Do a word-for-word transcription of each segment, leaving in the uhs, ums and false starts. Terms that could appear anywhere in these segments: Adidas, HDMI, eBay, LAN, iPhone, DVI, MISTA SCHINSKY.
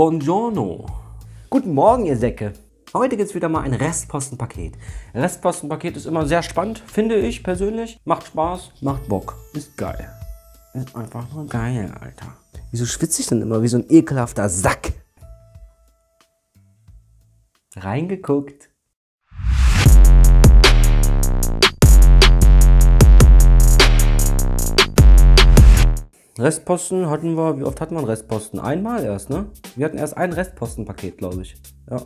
Buongiorno. Guten Morgen, ihr Säcke. Heute gibt es wieder mal ein Restpostenpaket. Restpostenpaket ist immer sehr spannend, finde ich persönlich. Macht Spaß, macht Bock. Ist geil. Ist einfach nur geil, Alter. Wieso schwitze ich denn immer wie so ein ekelhafter Sack? Reingeguckt. Restposten hatten wir, wie oft hatten wir einen Restposten? Einmal erst, ne? Wir hatten erst ein Restpostenpaket, glaube ich. Ja.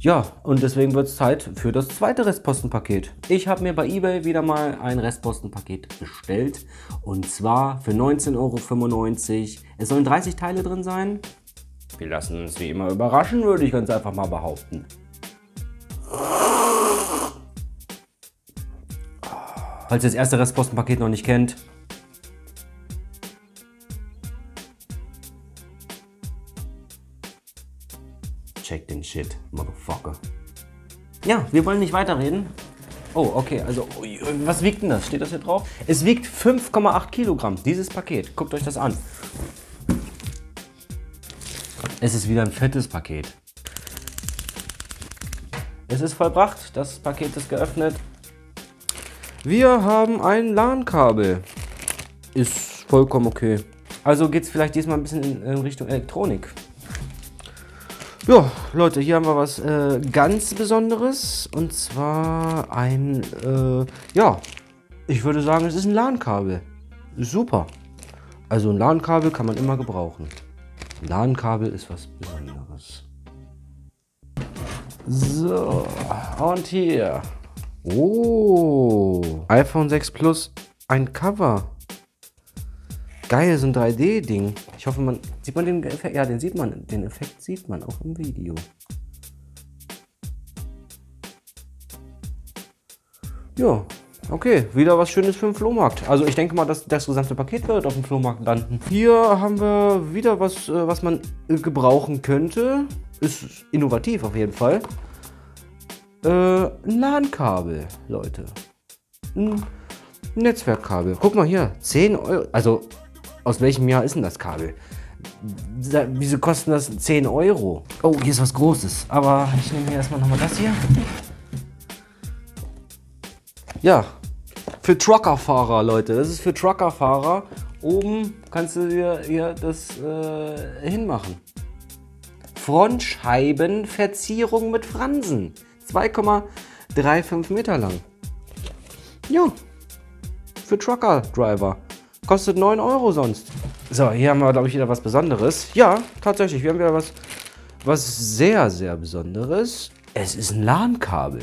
Ja, und deswegen wird es Zeit für das zweite Restpostenpaket. Ich habe mir bei eBay wieder mal ein Restpostenpaket bestellt. Und zwar für neunzehn Euro fünfundneunzig. Es sollen dreißig Teile drin sein. Wir lassen uns wie immer überraschen, würde ich ganz einfach mal behaupten. Falls ihr das erste Restpostenpaket noch nicht kennt, check den Shit, Motherfucker. Ja, wir wollen nicht weiterreden. Oh, okay, also, was wiegt denn das? Steht das hier drauf? Es wiegt fünf Komma acht Kilogramm, dieses Paket. Guckt euch das an. Es ist wieder ein fettes Paket. Es ist vollbracht, das Paket ist geöffnet. Wir haben ein LAN-Kabel. Ist vollkommen okay. Also geht es vielleicht diesmal ein bisschen in, in Richtung Elektronik. Ja, Leute, hier haben wir was äh, ganz Besonderes, und zwar ein, äh, ja, ich würde sagen, es ist ein LAN-Kabel. Super. Also ein LAN-Kabel kann man immer gebrauchen. Ein LAN-Kabel ist was Besonderes. So, und hier. Oh, iPhone sechs Plus, ein Cover. Geil, so ein drei D-Ding. Ich hoffe, man sieht man den Effekt. Ja, den sieht man. Den Effekt sieht man auch im Video. Ja, okay. Wieder was Schönes für den Flohmarkt. Also ich denke mal, dass das gesamte Paket wird auf dem Flohmarkt landen. Hier haben wir wieder was, was man gebrauchen könnte. Ist innovativ auf jeden Fall. Äh, ein LAN-Kabel, Leute. Ein Netzwerkkabel. Guck mal hier. zehn Euro. Also... Aus welchem Jahr ist denn das Kabel? Wieso kosten das zehn Euro? Oh, hier ist was Großes. Aber ich nehme hier erstmal nochmal das hier. Ja, für Truckerfahrer, Leute. Das ist für Truckerfahrer. Oben kannst du dir hier das äh, hinmachen. Frontscheibenverzierung mit Fransen. zwei Komma fünfunddreißig Meter lang. Ja, für Trucker-Driver. Kostet neun Euro sonst. So, hier haben wir, glaube ich, wieder was Besonderes. Ja, tatsächlich, wir haben wieder was, was sehr, sehr Besonderes. Es ist ein LAN-Kabel,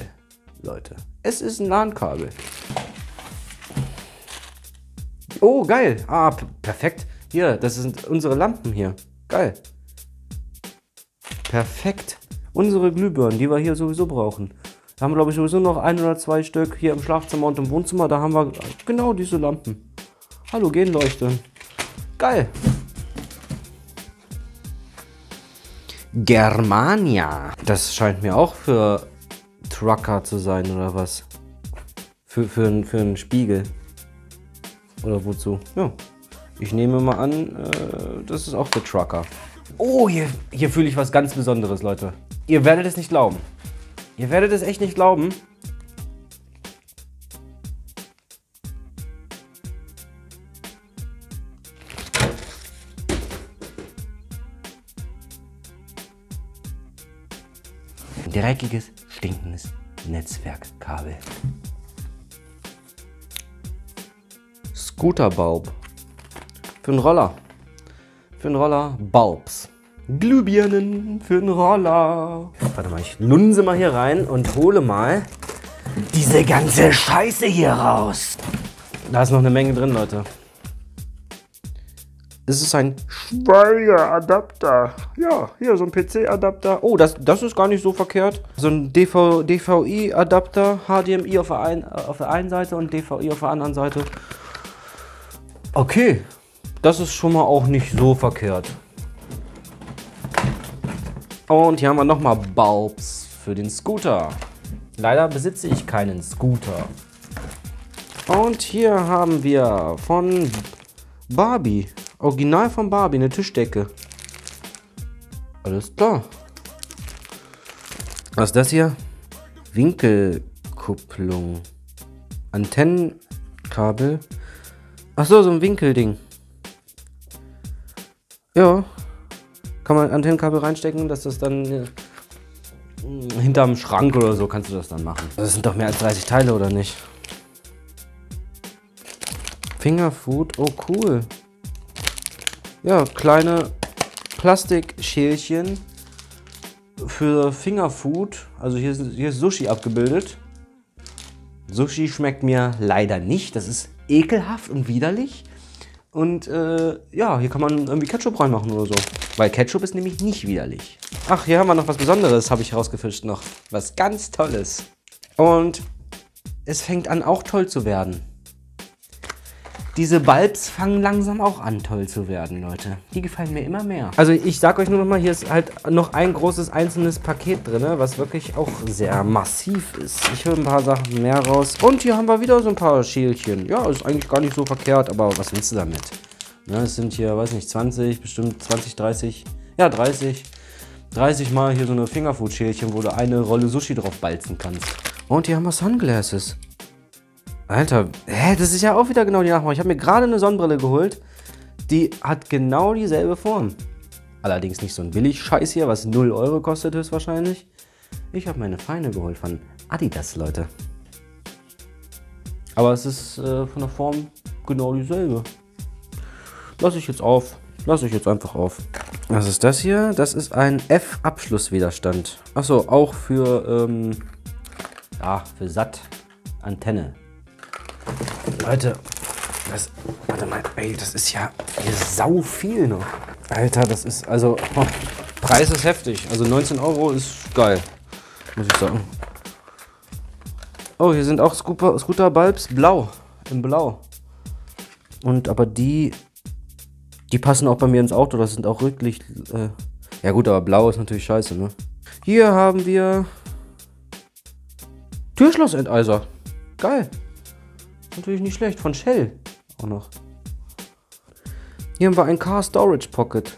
Leute. Es ist ein LAN-Kabel. Oh, geil. Ah, perfekt. Hier, das sind unsere Lampen hier. Geil. Perfekt. Unsere Glühbirnen, die wir hier sowieso brauchen. Da haben wir, glaube ich, sowieso noch ein oder zwei Stück. Hier im Schlafzimmer und im Wohnzimmer, da haben wir genau diese Lampen. Halogenleuchte. Geil. Germania. Das scheint mir auch für Trucker zu sein, oder was? Für, für, für einen Spiegel. Oder wozu? Ja. Ich nehme mal an, äh, das ist auch für Trucker. Oh, hier, hier fühle ich was ganz Besonderes, Leute. Ihr werdet es nicht glauben. Ihr werdet es echt nicht glauben. Dreckiges, stinkendes Netzwerkkabel. Scooterbaub. Für einen Roller. Für einen Roller Baubs. Glühbirnen für einen Roller. Warte mal, ich lunse mal hier rein und hole mal diese ganze Scheiße hier raus. Da ist noch eine Menge drin, Leute. Es ist ein Schweigeadapter. Ja, hier so ein P C-Adapter. Oh, das, das ist gar nicht so verkehrt. So ein D V I-Adapter. H D M I auf der, ein, auf der einen Seite und D V I auf der anderen Seite. Okay, das ist schon mal auch nicht so verkehrt. Und hier haben wir nochmal Baubs für den Scooter. Leider besitze ich keinen Scooter. Und hier haben wir von Barbie. Original von Barbie, eine Tischdecke. Alles klar. Was ist das hier? Winkelkupplung. Antennenkabel. Achso, so ein Winkelding. Ja. Kann man Antennenkabel reinstecken, dass das dann hinterm Schrank oder so kannst du das dann machen. Das sind doch mehr als dreißig Teile, oder nicht? Fingerfood, oh cool. Ja, kleine Plastikschälchen für Fingerfood. Also hier ist, hier ist Sushi abgebildet. Sushi schmeckt mir leider nicht. Das ist ekelhaft und widerlich. Und äh, ja, hier kann man irgendwie Ketchup reinmachen oder so. Weil Ketchup ist nämlich nicht widerlich. Ach, hier haben wir noch was Besonderes, habe ich rausgefischt noch. Was ganz Tolles. Und es fängt an, auch toll zu werden. Diese Bulbs fangen langsam auch an, toll zu werden, Leute. Die gefallen mir immer mehr. Also ich sag euch nur nochmal, hier ist halt noch ein großes einzelnes Paket drin, was wirklich auch sehr massiv ist. Ich hole ein paar Sachen mehr raus. Und hier haben wir wieder so ein paar Schälchen. Ja, ist eigentlich gar nicht so verkehrt, aber was willst du damit? Ne, es sind hier, weiß nicht, zwanzig, bestimmt zwanzig, dreißig. Ja, dreißig. dreißig Mal hier so eine Fingerfood-Schälchen, wo du eine Rolle Sushi drauf balzen kannst. Und hier haben wir Sunglasses. Alter, hä, das ist ja auch wieder genau die Nachmache. Ich habe mir gerade eine Sonnenbrille geholt, die hat genau dieselbe Form. Allerdings nicht so ein Billig-Scheiß hier, was null Euro kostet höchstwahrscheinlich. Ich habe meine feine geholt von Adidas, Leute. Aber es ist äh, von der Form genau dieselbe. Lass ich jetzt auf. Lass ich jetzt einfach auf. Was ist das hier? Das ist ein F-Abschlusswiderstand. Achso, auch für, ähm, ja, für S A T-Antenne. Leute, das, warte mal, ey, das ist ja hier sau viel noch. Alter, das ist, also, oh, Preis ist heftig. Also neunzehn Euro ist geil, muss ich sagen. Oh, hier sind auch Scooter-Bulbs blau, im Blau. Und aber die, die passen auch bei mir ins Auto, das sind auch Rücklicht. Äh, ja gut, aber blau ist natürlich scheiße, ne? Hier haben wir Türschlossenteiser, geil. Natürlich nicht schlecht, von Shell auch noch. Hier haben wir ein Car Storage Pocket.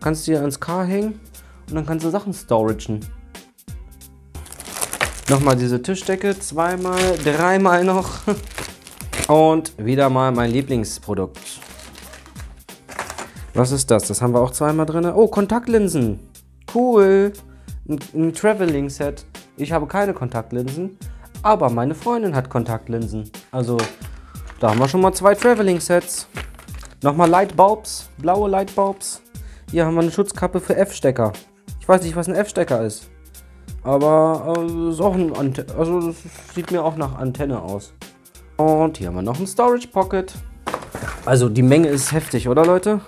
Kannst du dir ans Car hängen und dann kannst du Sachen storagen. Nochmal diese Tischdecke, zweimal, dreimal noch. Und wieder mal mein Lieblingsprodukt. Was ist das? Das haben wir auch zweimal drin. Oh, Kontaktlinsen. Cool. Ein, ein Traveling Set. Ich habe keine Kontaktlinsen. Aber meine Freundin hat Kontaktlinsen. Also, da haben wir schon mal zwei Traveling-Sets. Nochmal Lightbulbs, blaue Lightbulbs. Hier haben wir eine Schutzkappe für F-Stecker. Ich weiß nicht, was ein F-Stecker ist. Aber äh, ist auch ein Ante also, das sieht mir auch nach Antenne aus. Und hier haben wir noch ein Storage-Pocket. Also, die Menge ist heftig, oder, Leute?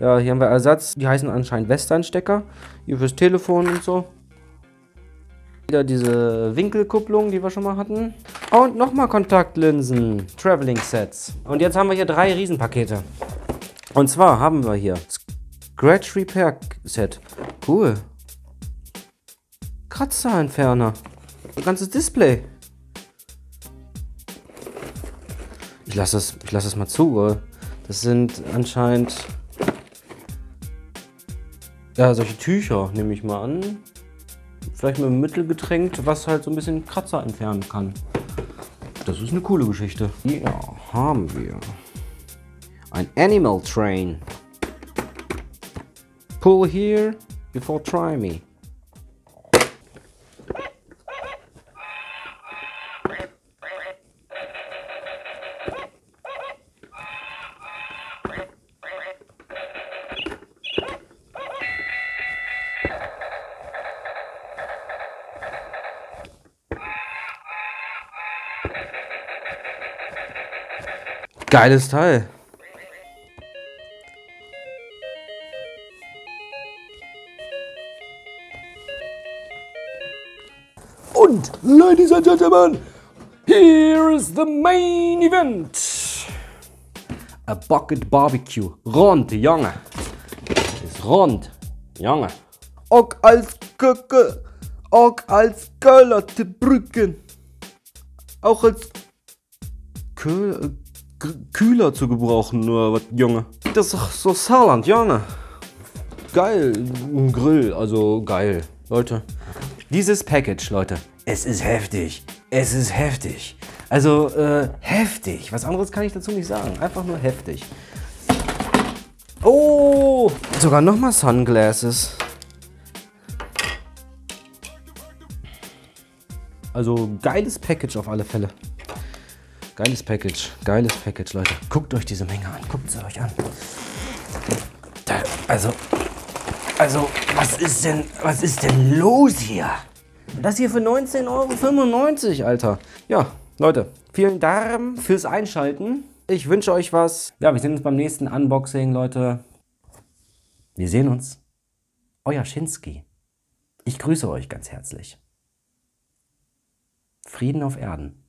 Ja, hier haben wir Ersatz. Die heißen anscheinend Western-Stecker. Hier fürs Telefon und so. Wieder diese Winkelkupplung, die wir schon mal hatten. Und nochmal Kontaktlinsen, Traveling Sets. Und jetzt haben wir hier drei Riesenpakete. Und zwar haben wir hier Scratch Repair Set. Cool. Kratzerentferner. Ein ganzes Display. Ich lasse das, ich lasse das mal zu, oder? Das sind anscheinend... Ja, solche Tücher nehme ich mal an. Vielleicht mit einem Mittel getränkt, was halt so ein bisschen Kratzer entfernen kann. Das ist eine coole Geschichte. Hier haben wir ein Animal Train. Pull here before try me. Geiles Teil. Und, Ladies and Gentlemen, here is the main event. A Bucket Barbecue. Rund, Junge. Ist rund, Junge. Auch als Köcke, auch als Köller zu brücken. Auch als Köller. Kühler zu gebrauchen, nur was, Junge. Das ist doch so Saarland, Junge. Geil, ein Grill, also geil. Leute, dieses Package, Leute, es ist heftig. Es ist heftig. Also äh, heftig. Was anderes kann ich dazu nicht sagen. Einfach nur heftig. Oh, sogar nochmal Sunglasses. Also geiles Package auf alle Fälle. Geiles Package, geiles Package, Leute. Guckt euch diese Menge an, guckt sie euch an. Da, also, also, was ist denn, was ist denn los hier? Das hier für neunzehn Euro fünfundneunzig, Alter. Ja, Leute, vielen Dank fürs Einschalten. Ich wünsche euch was. Ja, wir sehen uns beim nächsten Unboxing, Leute. Wir sehen uns. Euer Schinsky. Ich grüße euch ganz herzlich. Frieden auf Erden.